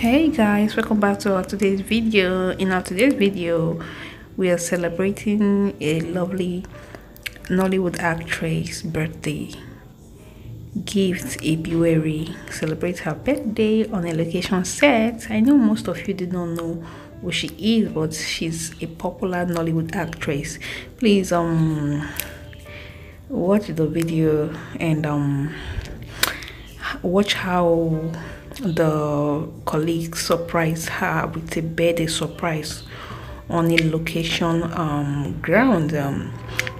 Hey guys, welcome back to our today's video. In our today's video, we are celebrating a lovely Nollywood actress birthday. Gift Ibiwari celebrates her birthday on a location set. I know most of you did not know who she is, but she's a popular Nollywood actress. Please watch the video and watch how the colleagues surprised her with a birthday surprise on a location ground.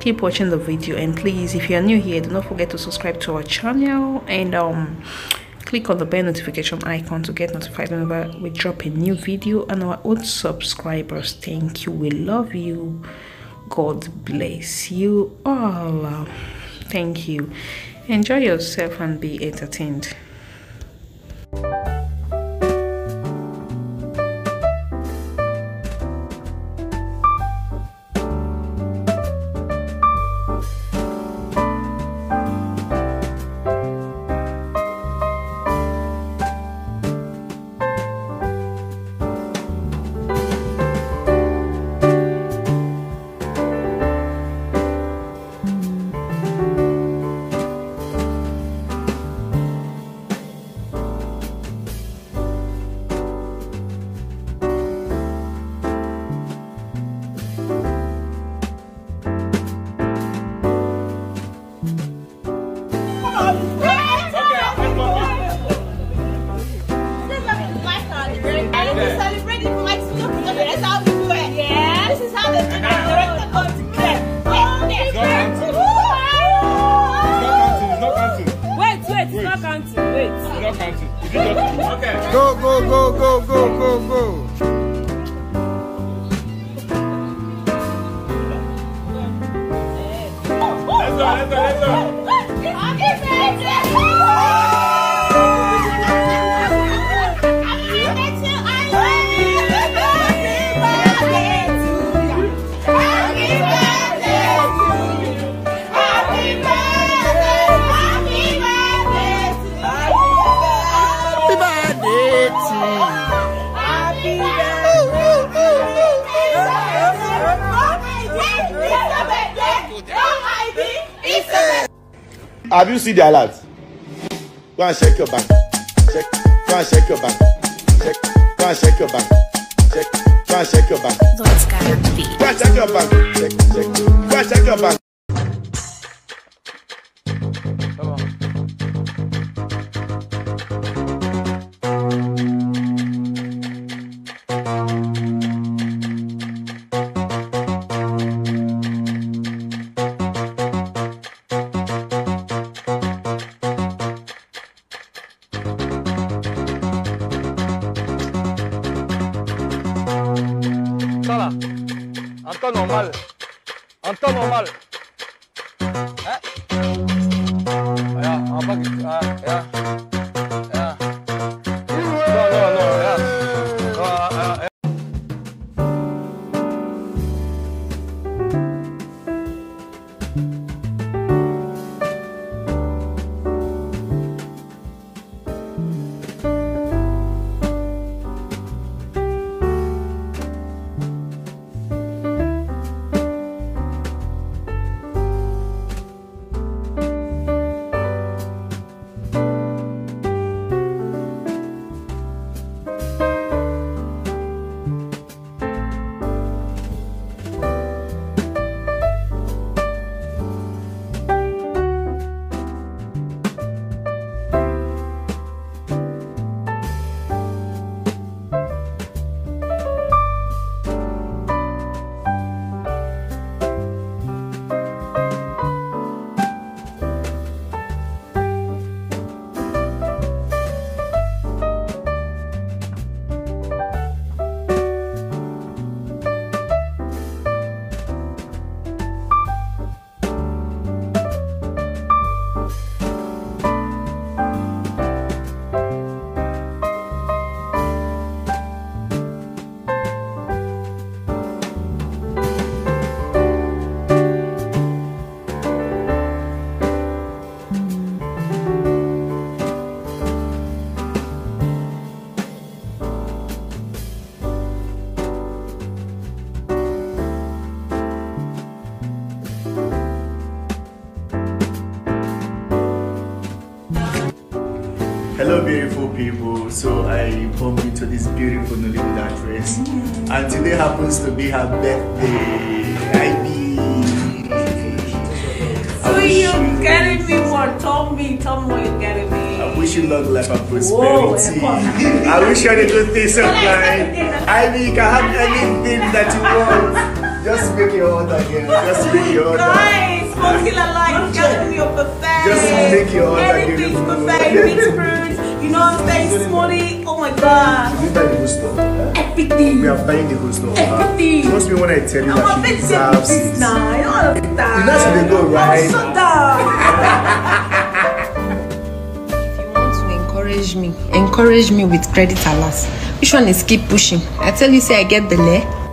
Keep watching the video, and please, if you are new here, do not forget to subscribe to our channel and click on the bell notification icon to get notified whenever we drop a new video. And our old subscribers, thank you, we love you, God bless you all. Thank you, enjoy yourself and be entertained. Go, go, go, go, go, go, go. Have you seen the alert? Go and check your bank. Check. Go and check your bank. Check. Go and check your bank. Check. Go and check your bank. Go and check your bank. Check. Check. Go and check your bank. En temps normal. Hein? Regarde, en bas, regarde. people, so I bumped into this beautiful Nollywood actress, and today happens to be her birthday. Ivy. So you carried me for Tom, you carried me. I wish you long life and prosperity. Whoa, I wish you had a good day sometime. Ivy, you can have anything that you want. Just make your order, girl. Just make your order. Nice, popular life. Carry me your buffet. Just make your order. Everything's buffet, mixed fruits, you know what I'm saying? Smoothie. Oh my god. Did you buy the whole store? Everything. We are buying the whole store. Everything. Trust me when I tell you that she deserves it. I'm not going to do that. You know how they go, right? I'm so down. If you want to encourage me with credit alas. Which one is keep pushing? I tell you, say I get the lay.